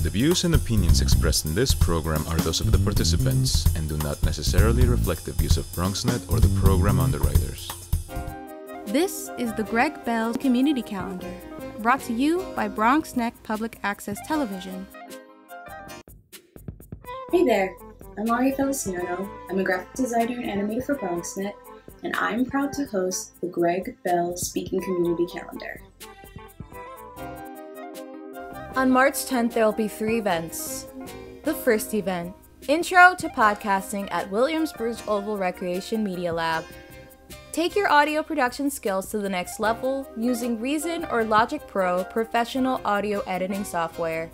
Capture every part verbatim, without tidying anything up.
The views and opinions expressed in this program are those of the participants and do not necessarily reflect the views of BronxNet or the program underwriters. This is the Greg Dell Community Calendar, brought to you by BronxNet Public Access Television. Hey there, I'm Aria Feliciano. I'm a graphic designer and animator for BronxNet, and I'm proud to host the Greg Dell Speaking Community Calendar. On March tenth, there will be three events. The first event, Intro to Podcasting at Williamsbridge Oval Recreation Media Lab. Take your audio production skills to the next level using Reason or Logic Pro professional audio editing software.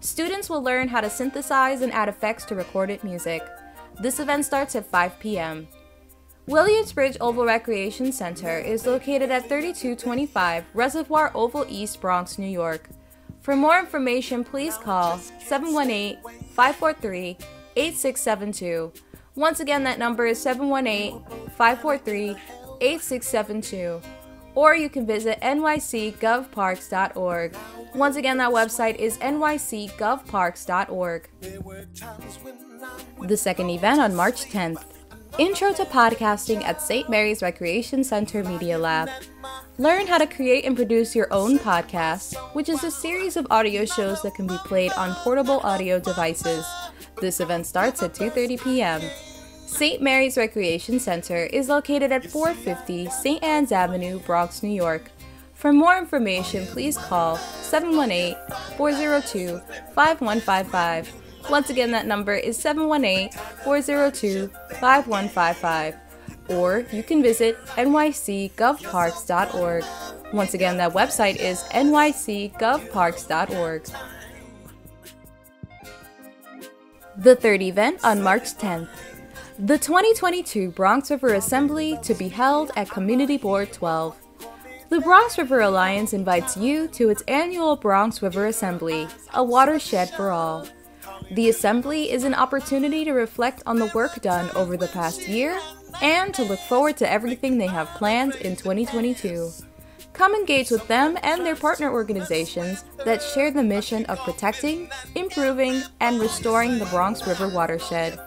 Students will learn how to synthesize and add effects to recorded music. This event starts at five p m Williamsbridge Oval Recreation Center is located at thirty-two twenty-five Reservoir Oval East, Bronx, New York. For more information, please call seven one eight, five four three, eight six seven two. Once again, that number is seven one eight, five four three, eight six seven two. Or you can visit N Y C Gov Parks dot org. Once again, that website is N Y C Gov Parks dot org. The second event on March tenth, Intro to Podcasting at Saint Mary's Recreation Center Media Lab. Learn how to create and produce your own podcast, which is a series of audio shows that can be played on portable audio devices. This event starts at two thirty p m Saint Mary's Recreation Center is located at four fifty Saint Anne's Avenue, Bronx, New York. For more information, please call seven one eight, four zero two, five one five five. Once again, that number is seven one eight, four zero two, five one five five. Or you can visit N Y C Gov Parks dot org. Once again, that website is N Y C Gov Parks dot org. The third event on March tenth. The twenty twenty-two Bronx River Assembly to be held at Community Board twelve. The Bronx River Alliance invites you to its annual Bronx River Assembly, a watershed for all. The assembly is an opportunity to reflect on the work done over the past year and to look forward to everything they have planned in twenty twenty-two. Come engage with them and their partner organizations that share the mission of protecting, improving, and restoring the Bronx River watershed.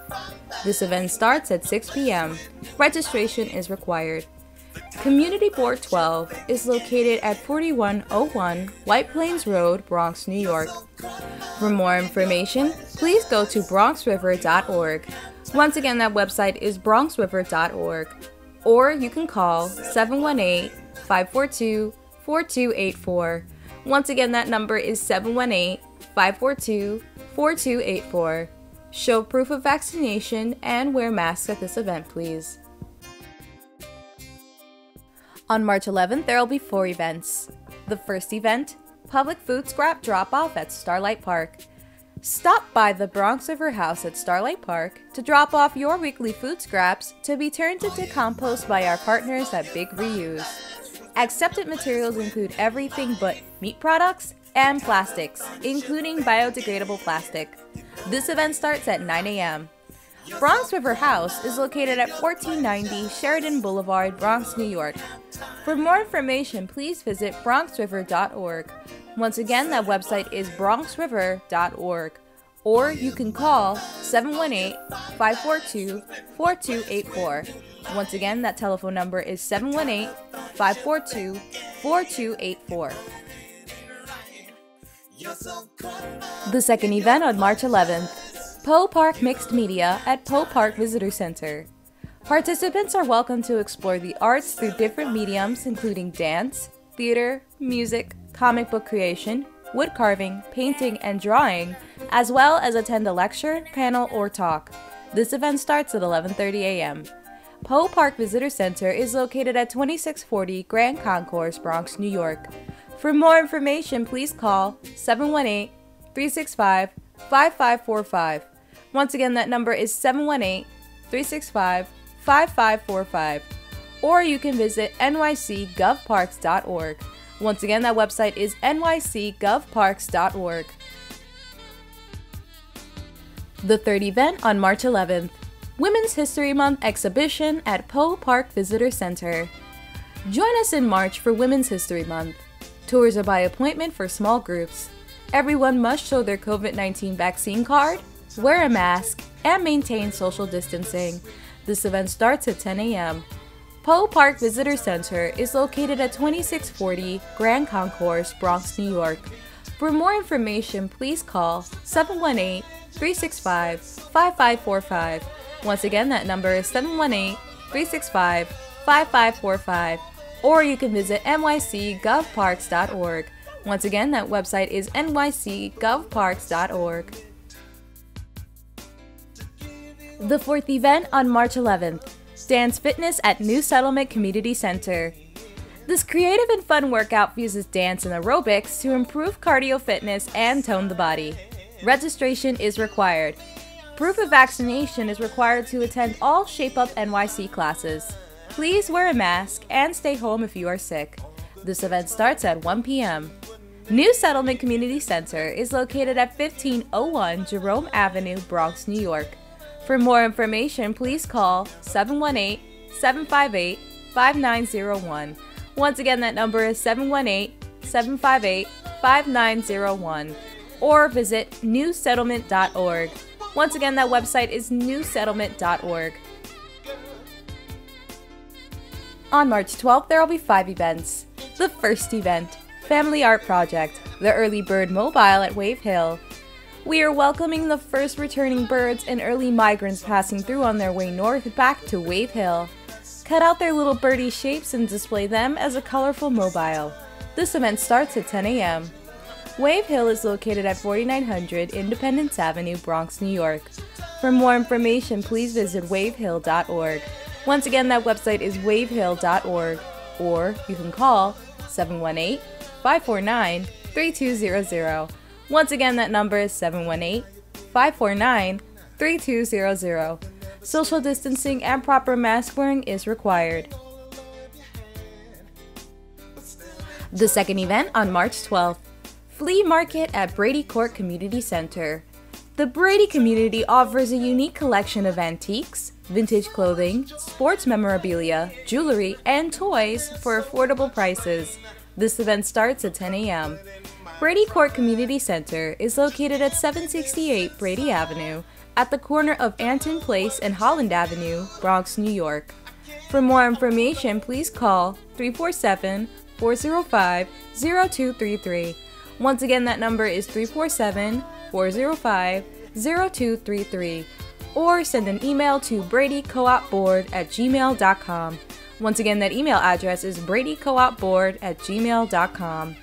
This event starts at six p m Registration is required. Community Board twelve is located at forty-one oh one White Plains Road, Bronx, New York. For more information, please go to Bronx River dot org. Once again, that website is Bronx River dot org. Or you can call seven one eight, five four two, four two eight four. Once again, that number is seven one eight, five four two, four two eight four. Show proof of vaccination and wear masks at this event, please. On March eleventh, there will be four events. The first event, Public Food Scrap Drop-Off at Starlight Park. Stop by the Bronx River House at Starlight Park to drop off your weekly food scraps to be turned into compost by our partners at Big Reuse. Accepted materials include everything but meat products and plastics, including biodegradable plastic. This event starts at nine a m Bronx River House is located at fourteen ninety Sheridan Boulevard, Bronx, New York. For more information, please visit Bronx River dot org. Once again, that website is Bronx River dot org. Or you can call seven one eight, five four two, four two eight four. Once again, that telephone number is seven one eight, five four two, four two eight four. The second event on March eleventh. Poe Park Mixed Media at Poe Park Visitor Center. Participants are welcome to explore the arts through different mediums including dance, theater, music, comic book creation, wood carving, painting, and drawing, as well as attend a lecture, panel, or talk. This event starts at eleven thirty a m Poe Park Visitor Center is located at twenty-six forty Grand Concourse, Bronx, New York. For more information, please call seven one eight, three six five, five five four five. Once again, that number is seven one eight, three six five, five five four five. Or you can visit N Y C Gov Parks dot org. Once again, that website is N Y C Gov Parks dot org. The third event on March eleventh, Women's History Month exhibition at Poe Park Visitor Center. Join us in March for Women's History Month. Tours are by appointment for small groups. Everyone must show their COVID nineteen vaccine card, wear a mask, and maintain social distancing. This event starts at ten A M Poe Park Visitor Center is located at twenty-six forty Grand Concourse, Bronx, New York. For more information, please call seven one eight, three six five, five five four five. Once again, that number is seven one eight, three six five, five five four five, or you can visit N Y C Gov Parks dot org. Once again, that website is N Y C Gov Parks dot org. The fourth event on March eleventh, Dance Fitness at New Settlement Community Center. This creative and fun workout fuses dance and aerobics to improve cardio fitness and tone the body. Registration is required. Proof of vaccination is required to attend all Shape Up N Y C classes. Please wear a mask and stay home if you are sick. This event starts at one P M New Settlement Community Center is located at fifteen oh one Jerome Avenue, Bronx, New York. For more information, please call seven one eight, seven five eight, five nine zero one. Once again, that number is seven one eight, seven five eight, five nine zero one, or visit new settlement dot org. Once again, that website is new settlement dot org. On March twelfth, there will be five events. The first event, Family Art Project, the Early Bird Mobile at Wave Hill. We are welcoming the first returning birds and early migrants passing through on their way north back to Wave Hill. Cut out their little birdie shapes and display them as a colorful mobile. This event starts at ten A M Wave Hill is located at forty-nine hundred Independence Avenue, Bronx, New York. For more information, please visit wave hill dot org. Once again, that website is wave hill dot org, or you can call seven one eight, five four nine, three two zero zero. Once again, that number is seven one eight, five four nine, three two zero zero. Social distancing and proper mask wearing is required. The second event on March twelfth, Flea Market at Brady Court Community Center. The Brady community offers a unique collection of antiques, vintage clothing, sports memorabilia, jewelry, and toys for affordable prices. This event starts at ten A M Brady Court Community Center is located at seven sixty-eight Brady Avenue, at the corner of Anton Place and Holland Avenue, Bronx, New York. For more information, please call three four seven, four zero five, zero two three three. Once again, that number is three four seven, four zero five, zero two three three, or send an email to brady co op board at gmail dot com. Once again, that email address is brady co op board at gmail dot com.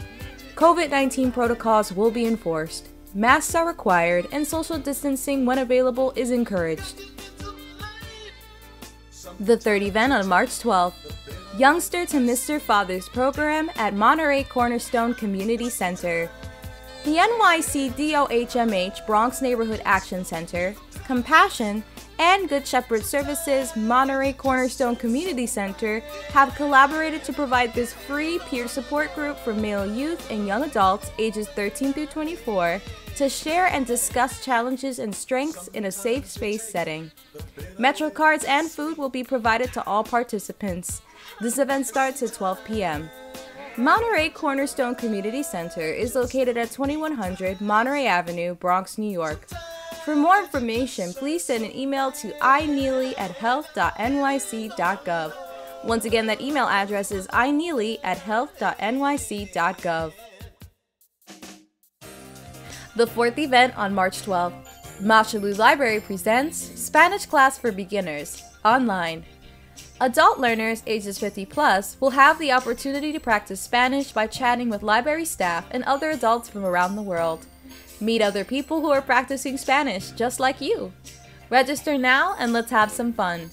COVID nineteen protocols will be enforced. Masks are required, and social distancing when available is encouraged. The third event on March twelfth, Youngster to Mister Fathers program at Monterey Cornerstone Community Center. The N Y C D O H M H Bronx Neighborhood Action Center, Compassion, and Good Shepherd Services Monterey Cornerstone Community Center have collaborated to provide this free peer support group for male youth and young adults ages thirteen through twenty-four to share and discuss challenges and strengths in a safe space setting. Metro cards and food will be provided to all participants. This event starts at twelve P M Monterey Cornerstone Community Center is located at twenty-one hundred Monterey Avenue, Bronx, New York. For more information, please send an email to i neely at health dot N Y C dot gov. Once again, that email address is i neely at health dot N Y C dot gov. The fourth event on March twelfth, Mashalu Library presents Spanish Class for Beginners, online. Adult learners ages fifty plus will have the opportunity to practice Spanish by chatting with library staff and other adults from around the world. Meet other people who are practicing Spanish just like you. Register now and let's have some fun.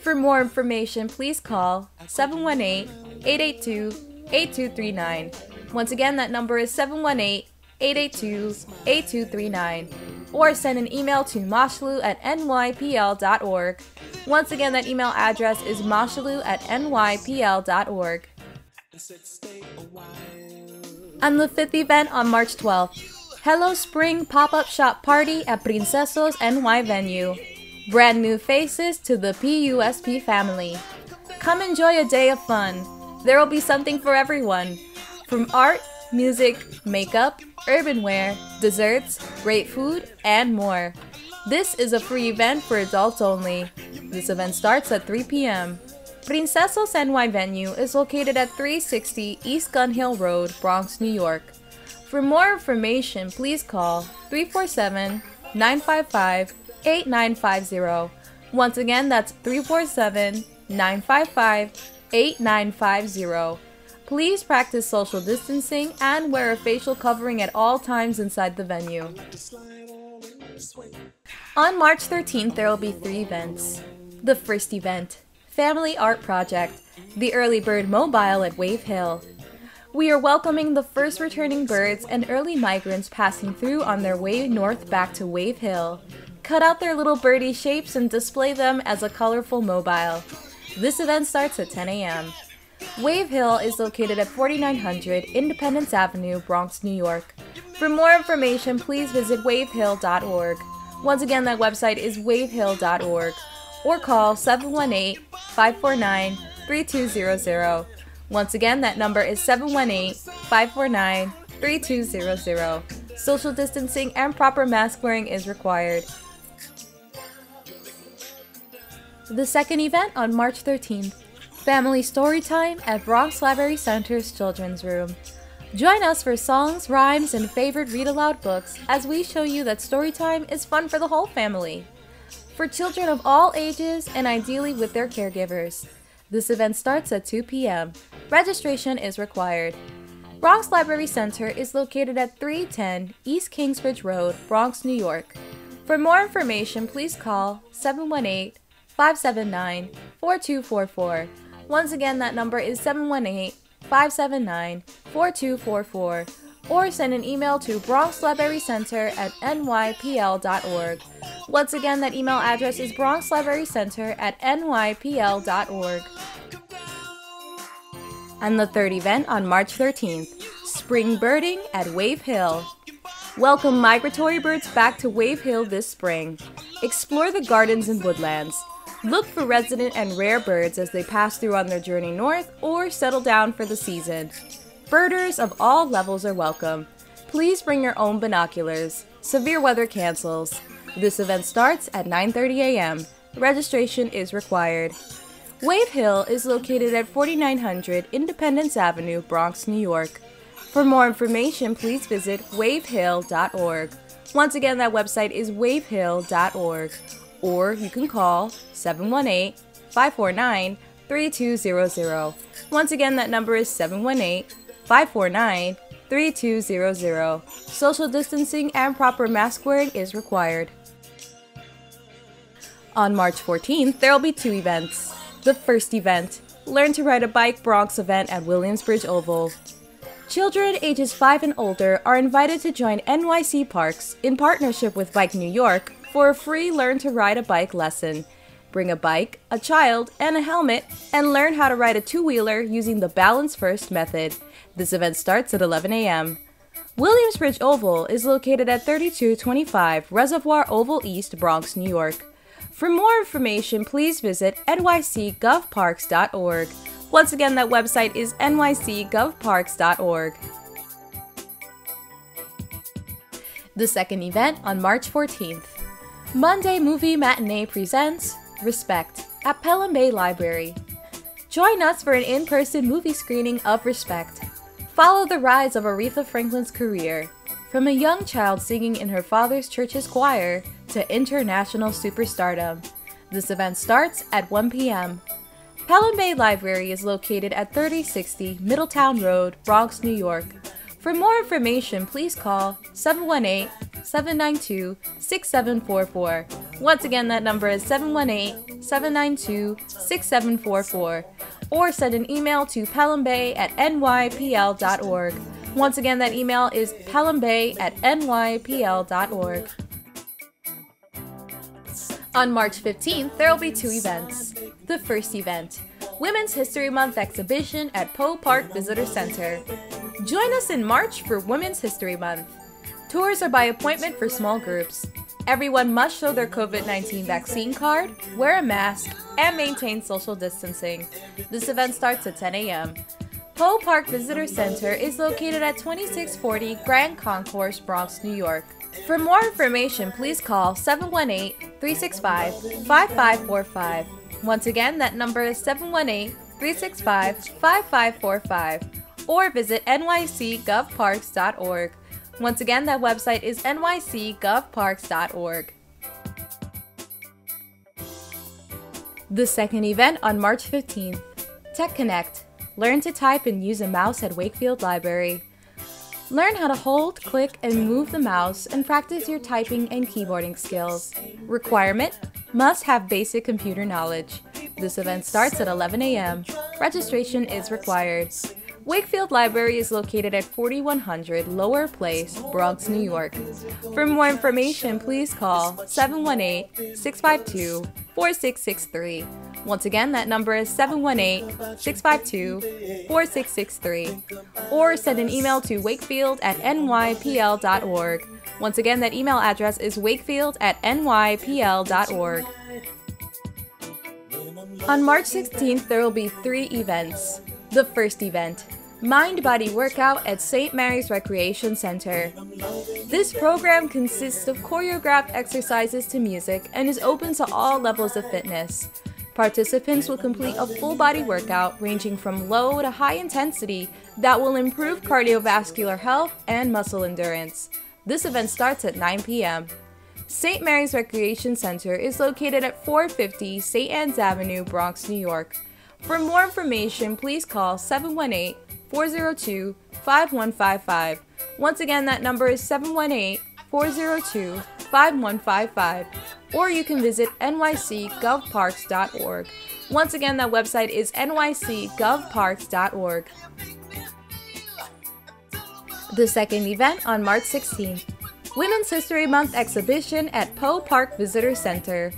For more information, please call seven one eight, eight eight two, eight two three nine. Once again, that number is seven one eight, eight eight two, eight two three nine, or send an email to mashalu at N Y P L dot org. Once again, that email address is mashalu at N Y P L dot org. And the fifth event on March twelfth, Hello Spring Pop-Up Shop Party at Princesa's N Y Venue. Brand new faces to the P U S P family. Come enjoy a day of fun. There will be something for everyone, from art, music, makeup, urban wear, desserts, great food, and more. This is a free event for adults only. This event starts at three p m Princesa's N Y Venue is located at three sixty East Gun Hill Road, Bronx, New York. For more information, please call three four seven, nine five five, eight nine five zero. Once again, that's three four seven, nine five five, eight nine five zero. Please practice social distancing and wear a facial covering at all times inside the venue. On March thirteenth, there will be three events. The first event, Family Art Project, the Early Bird Mobile at Wave Hill. We are welcoming the first returning birds and early migrants passing through on their way north back to Wave Hill. Cut out their little birdie shapes and display them as a colorful mobile. This event starts at ten a m Wave Hill is located at forty-nine hundred Independence Avenue, Bronx, New York. For more information, please visit wave hill dot org. Once again, that website is wave hill dot org, or call seven one eight, five four nine, three two zero zero. Once again, that number is seven one eight, five four nine, three two zero zero. Social distancing and proper mask wearing is required. The second event on March thirteenth, Family Storytime at Bronx Library Center's Children's Room. Join us for songs, rhymes, and favorite read-aloud books as we show you that storytime is fun for the whole family, for children of all ages and ideally with their caregivers. This event starts at two p m Registration is required. Bronx Library Center is located at three ten East Kingsbridge Road, Bronx, New York. For more information, please call seven one eight, five seven nine, four two four four. Once again, that number is seven one eight, five seven nine, four two four four, or send an email to bronx library center at N Y P L dot org. Once again, that email address is bronx library center at N Y P L dot org. And the third event on March thirteenth, Spring Birding at Wave Hill. Welcome migratory birds back to Wave Hill this spring. Explore the gardens and woodlands. Look for resident and rare birds as they pass through on their journey north or settle down for the season. Birders of all levels are welcome. Please bring your own binoculars. Severe weather cancels. This event starts at nine thirty a m Registration is required. Wave Hill is located at forty-nine hundred Independence Avenue, Bronx, New York. For more information, please visit wave hill dot org. Once again, that website is wave hill dot org. Or you can call seven one eight, five four nine, three two zero zero. Once again, that number is seven one eight, five four nine, three two zero zero. Social distancing and proper mask wearing is required. On March fourteenth, there will be two events. The first event, Learn to Ride a Bike Bronx event at Williamsbridge Oval. Children ages five and older are invited to join N Y C Parks in partnership with Bike New York for a free Learn to Ride a Bike lesson. Bring a bike, a child, and a helmet, and learn how to ride a two-wheeler using the Balance First method. This event starts at eleven a m Williamsbridge Oval is located at thirty-two twenty-five Reservoir Oval East, Bronx, New York. For more information, please visit N Y C gov parks dot org. Once again, that website is N Y C gov parks dot org. The second event on March fourteenth, Monday Movie Matinee presents Respect at Pelham Bay Library. Join us for an in-person movie screening of Respect. Follow the rise of Aretha Franklin's career, from a young child singing in her father's church's choir to international superstardom. This event starts at one p m Pelham Bay Library is located at thirty sixty Middletown Road, Bronx, New York. For more information, please call seven one eight, seven nine two, six seven four four. Once again, that number is seven one eight, seven nine two, six seven four four. Or send an email to pelham bay at N Y P L dot org. Once again, that email is pelham bay at N Y P L dot org. On March fifteenth, there will be two events. The first event, Women's History Month exhibition at Poe Park Visitor Center. Join us in March for Women's History Month. Tours are by appointment for small groups. Everyone must show their COVID nineteen vaccine card, wear a mask, and maintain social distancing. This event starts at ten a m Poe Park Visitor Center is located at twenty-six forty Grand Concourse, Bronx, New York. For more information, please call seven one eight, three six five, five five four five. Once again, that number is seven one eight, three six five, five five four five, or visit N Y C gov parks dot org. Once again, that website is N Y C gov parks dot org. The second event on March fifteenth, Tech Connect. Learn to type and use a mouse at Wakefield Library. Learn how to hold, click, and move the mouse and practice your typing and keyboarding skills. Requirement: must have basic computer knowledge. This event starts at eleven a m Registration is required. Wakefield Library is located at forty-one hundred Lower Place, Bronx, New York. For more information, please call seven one eight, six five two, four six six three. Once again, that number is seven one eight, six five two, four six six three. Or send an email to wakefield at N Y P L dot org. Once again, that email address is wakefield at N Y P L dot org. On March sixteenth, there will be three events. The first event, Mind Body Workout at Saint Mary's Recreation Center. This program consists of choreographed exercises to music and is open to all levels of fitness. Participants will complete a full body workout ranging from low to high intensity that will improve cardiovascular health and muscle endurance. This event starts at nine p m Saint Mary's Recreation Center is located at four fifty Saint Anne's Avenue, Bronx, New York. For more information, please call seven one eight, four zero two, five one five five. Once again, that number is seven one eight, four zero two, five one five five, or you can visit N Y C gov parks dot org. Once again, that website is N Y C gov parks dot org. The second event on March sixteenth, Women's History Month exhibition at Poe Park Visitor Center.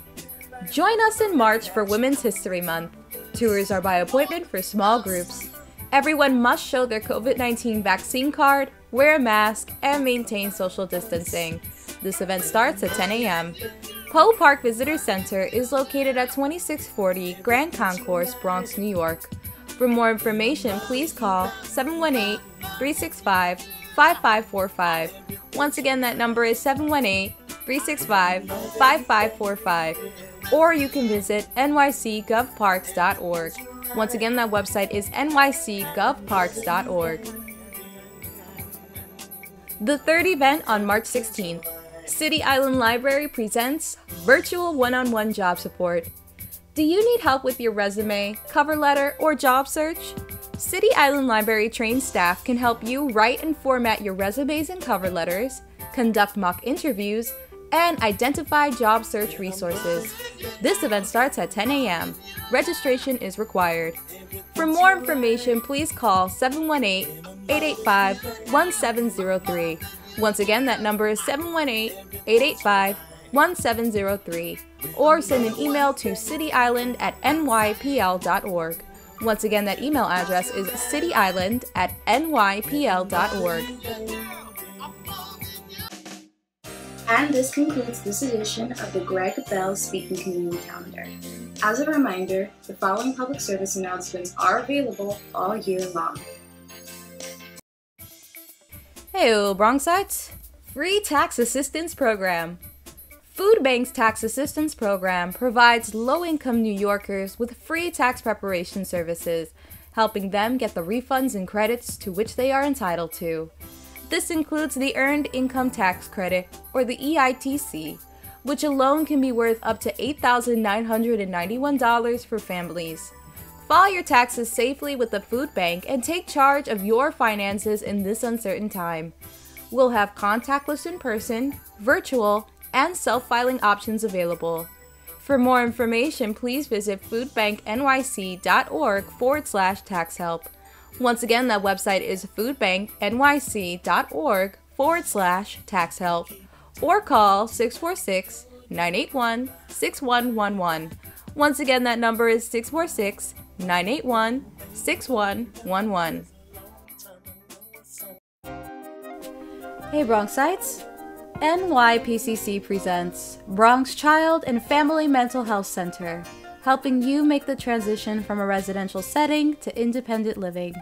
Join us in March for Women's History Month. Tours are by appointment for small groups. Everyone must show their COVID nineteen vaccine card, wear a mask, and maintain social distancing. This event starts at ten a m Poe Park Visitor Center is located at twenty-six forty Grand Concourse, Bronx, New York. For more information, please call seven one eight, three six five, five five four five. Once again, that number is seven one eight, three six five, five five four five. Or you can visit N Y C gov parks dot org. Once again, that website is N Y C gov parks dot org. The third event on March sixteenth, City Island Library presents Virtual One-on-One Job Support. Do you need help with your resume, cover letter, or job search? City Island Library trained staff can help you write and format your resumes and cover letters, conduct mock interviews, and identify job search resources. This event starts at ten a m Registration is required. For more information, please call seven one eight, eight eight five, one seven zero three. Once again, that number is seven one eight, eight eight five, one seven zero three. Or send an email to city island at N Y P L dot org. Once again, that email address is city island at N Y P L dot org. And this concludes this edition of the Greg Dell Speaking Community Calendar. As a reminder, the following public service announcements are available all year long. Heyo, Bronxites! Free Tax Assistance Program. Food Bank's Tax Assistance Program provides low-income New Yorkers with free tax preparation services, helping them get the refunds and credits to which they are entitled to. This includes the Earned Income Tax Credit, or the E I T C, which alone can be worth up to eight thousand nine hundred ninety-one dollars for families. File your taxes safely with the food bank and take charge of your finances in this uncertain time. We'll have contactless in-person, virtual, and self-filing options available. For more information, please visit food bank N Y C dot org forward slash tax help. Once again, that website is food bank N Y C dot org forward slash tax help, or call six four six, nine eight one, six one one one. Once again, that number is six four six, nine eight one, six one one one. Hey Bronxites! N Y P C C presents Bronx Child and Family Mental Health Center, helping you make the transition from a residential setting to independent living.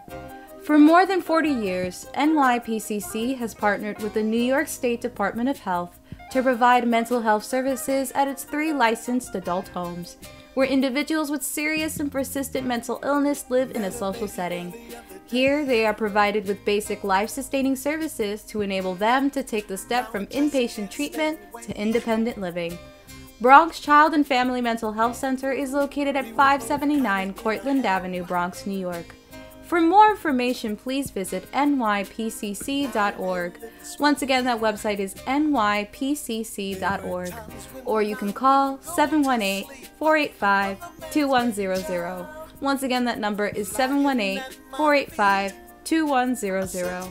For more than forty years, N Y P C C has partnered with the New York State Department of Health to provide mental health services at its three licensed adult homes, where individuals with serious and persistent mental illness live in a social setting. Here, they are provided with basic life-sustaining services to enable them to take the step from inpatient treatment to independent living. Bronx Child and Family Mental Health Center is located at five seventy-nine Cortlandt Avenue, Bronx, New York. For more information, please visit N Y P C C dot org. Once again, that website is N Y P C C dot org. Or you can call seven one eight, four eight five, two one zero zero. Once again, that number is seven one eight, four eight five, two one zero zero.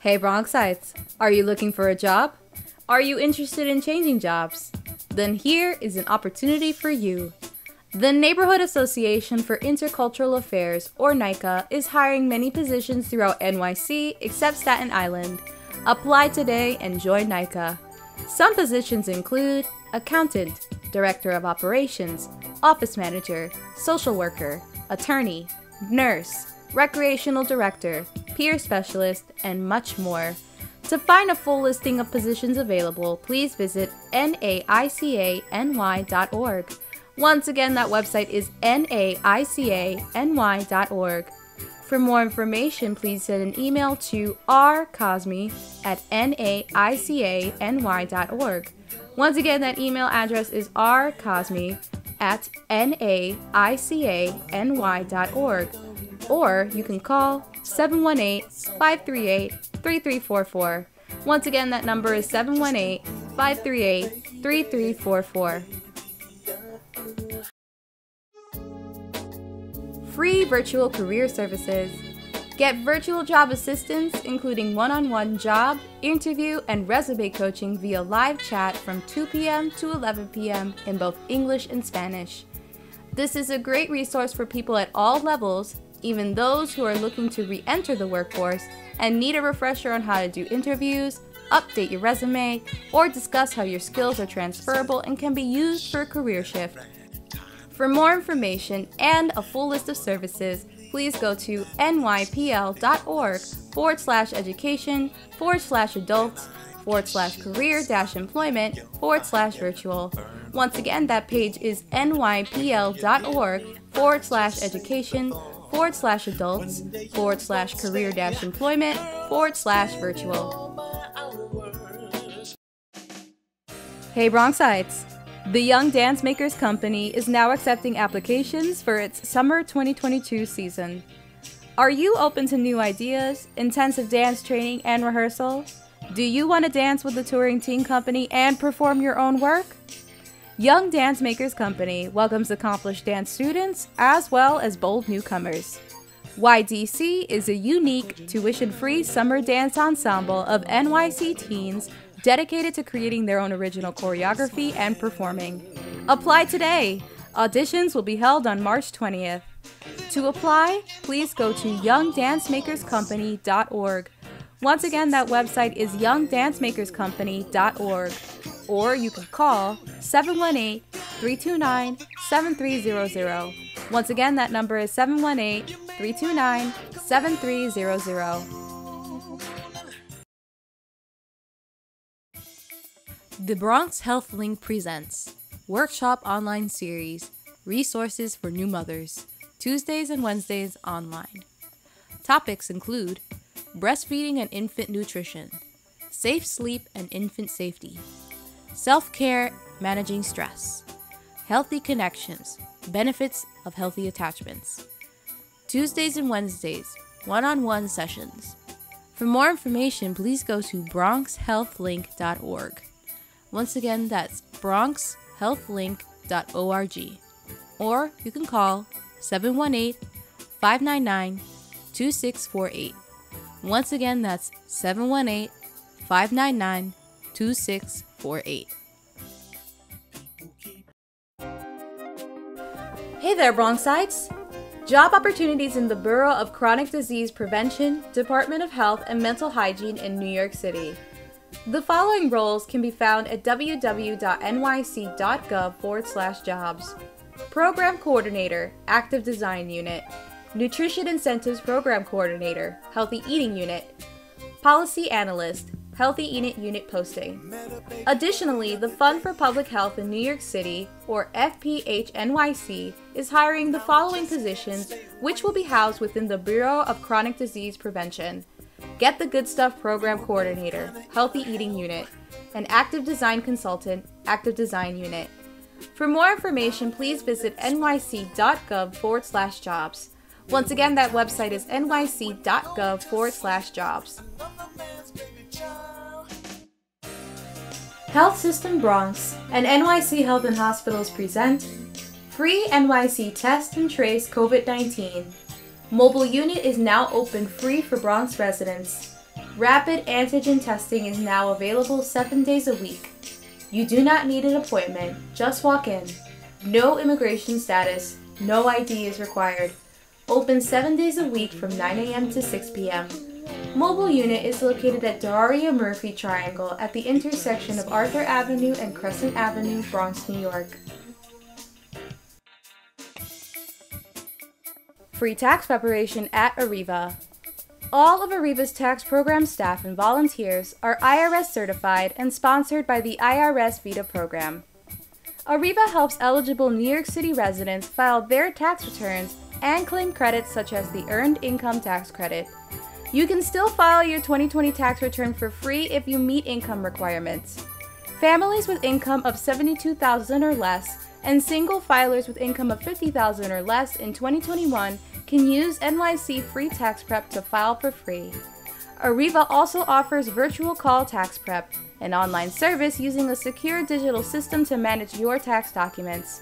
Hey Bronxites, are you looking for a job? Are you interested in changing jobs? Then here is an opportunity for you. The Neighborhood Association for Intercultural Affairs, or NICA, is hiring many positions throughout N Y C except Staten Island. Apply today and join NICA. Some positions include accountant, director of operations, office manager, social worker, attorney, nurse, recreational director, peer specialist, and much more. To find a full listing of positions available, please visit N A I C A N Y dot org. Once again, that website is N A I C A N Y dot org. For more information, please send an email to r cosme at N A I C A N Y dot org. Once again, that email address is r cosme at N A I C A N Y dot org, or you can call seven one eight, five three eight, three three four four. Once again, that number is seven one eight, five three eight, three three four four. Free virtual career services. Get virtual job assistance, including one-on-one job, interview, and resume coaching via live chat from two p m to eleven p m in both English and Spanish. This is a great resource for people at all levels, even those who are looking to re-enter the workforce and need a refresher on how to do interviews, update your resume, or discuss how your skills are transferable and can be used for a career shift. For more information and a full list of services, please go to N Y P L dot org forward slash education forward slash adults forward slash career dash employment forward slash virtual. Once again, that page is N Y P L dot org forward slash education forward slash adults forward slash career dash employment forward slash virtual. Hey Bronxites! The Young Dance Makers Company is now accepting applications for its summer twenty twenty-two season. Are you open to new ideas, intensive dance training, and rehearsal? Do you want to dance with the touring teen company and perform your own work? Young Dance Makers Company welcomes accomplished dance students as well as bold newcomers. Y D C is a unique, tuition-free summer dance ensemble of N Y C teens dedicated to creating their own original choreography and performing. Apply today! Auditions will be held on March twentieth. To apply, please go to young dance makers company dot org. Once again, that website is young dance makers company dot org, or you can call seven one eight, three two nine, seven three zero zero. Once again, that number is seven one eight, three two nine, seven three zero zero. The Bronx Health Link presents Workshop Online Series, Resources for New Mothers, Tuesdays and Wednesdays online. Topics include breastfeeding and infant nutrition, safe sleep and infant safety, self-care, managing stress, healthy connections, benefits of healthy attachments. Tuesdays and Wednesdays, one-on-one sessions. For more information, please go to bronx health link dot org. Once again, that's bronx health link dot org, or you can call seven one eight, five nine nine, two six four eight. Once again, that's seven one eight, five nine nine, two six four eight. Hey there, Bronxites! Job opportunities in the Bureau of Chronic Disease Prevention, Department of Health and Mental Hygiene in New York City. The following roles can be found at w w w dot n y c dot gov forward slash jobs. Program Coordinator, Active Design Unit. Nutrition Incentives Program Coordinator, Healthy Eating Unit. Policy Analyst, Healthy Eating Unit Posting. Additionally, the Fund for Public Health in New York City, or F P H N Y C, is hiring the following positions, which will be housed within the Bureau of Chronic Disease Prevention. Get the Good Stuff Program Coordinator, Healthy Eating Unit, and Active Design Consultant, Active Design Unit. For more information, please visit n y c dot gov forward slash jobs. Once again, that website is n y c dot gov forward slash jobs. Health System Bronx and N Y C Health and Hospitals present Free N Y C Test and Trace COVID nineteen. Mobile unit is now open free for Bronx residents. Rapid antigen testing is now available seven days a week. You do not need an appointment, just walk in. No immigration status, no I D is required. Open seven days a week from nine a m to six p m Mobile unit is located at Daria Murphy Triangle at the intersection of Arthur Avenue and Crescent Avenue, Bronx, New York. Free tax preparation at Ariva. All of Ariva's tax program staff and volunteers are I R S certified and sponsored by the I R S Vita program. Ariva helps eligible New York City residents file their tax returns and claim credits such as the Earned Income Tax Credit. You can still file your twenty twenty tax return for free if you meet income requirements. Families with income of seventy-two thousand dollars or less and single filers with income of fifty thousand dollars or less in twenty twenty-one can use N Y C Free Tax Prep to file for free. Ariva also offers virtual call tax prep, an online service using a secure digital system to manage your tax documents.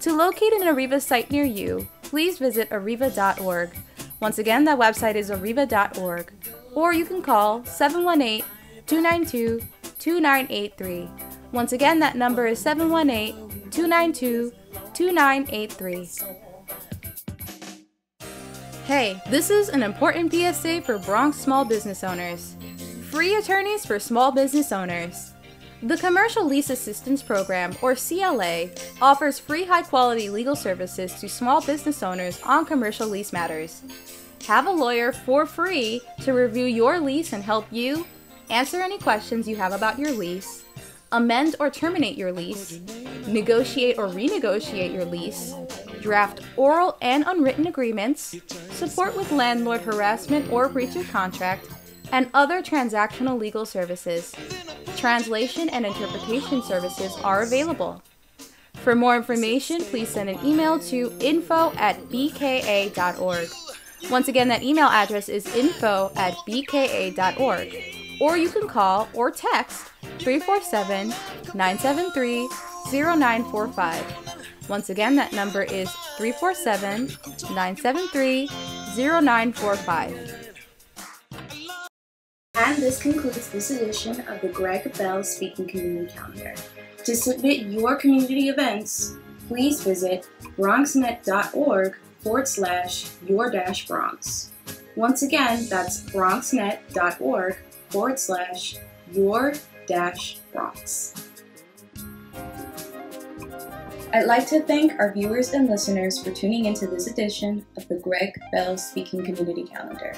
To locate an Ariva site near you, please visit ariva dot org. Once again, that website is ariva dot org, or you can call seven one eight, two nine two, two nine eight three. Once again, that number is seven one eight, two nine two, two nine eight three. Hey, this is an important P S A for Bronx small business owners. Free attorneys for small business owners. The Commercial Lease Assistance Program, or C L A, offers free high-quality legal services to small business owners on commercial lease matters. Have a lawyer for free to review your lease and help you answer any questions you have about your lease, amend or terminate your lease, negotiate or renegotiate your lease, draft oral and unwritten agreements, support with landlord harassment or breach of contract, and other transactional legal services. Translation and interpretation services are available. For more information, please send an email to info at b k a dot org. Once again, that email address is info at b k a dot org, or you can call or text three four seven, nine seven three, zero nine four five. Once again, that number is three four seven, nine seven three, zero nine four five. And this concludes this edition of the Greg Dell Speaking Community Calendar. To submit your community events, please visit bronx net dot org forward slash your dash Bronx. Once again, that's bronx net dot org forward slash your dash Bronx. I'd like to thank our viewers and listeners for tuning into this edition of the Greg Dell Speaking Community Calendar.